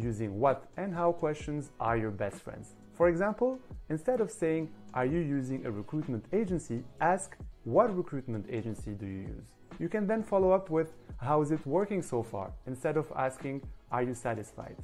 using what and how questions are your best friends. For example, instead of saying, "Are you using a recruitment agency?" ask, "What recruitment agency do you use?" You can then follow up with, "How is it working so far?" instead of asking, "Are you satisfied?"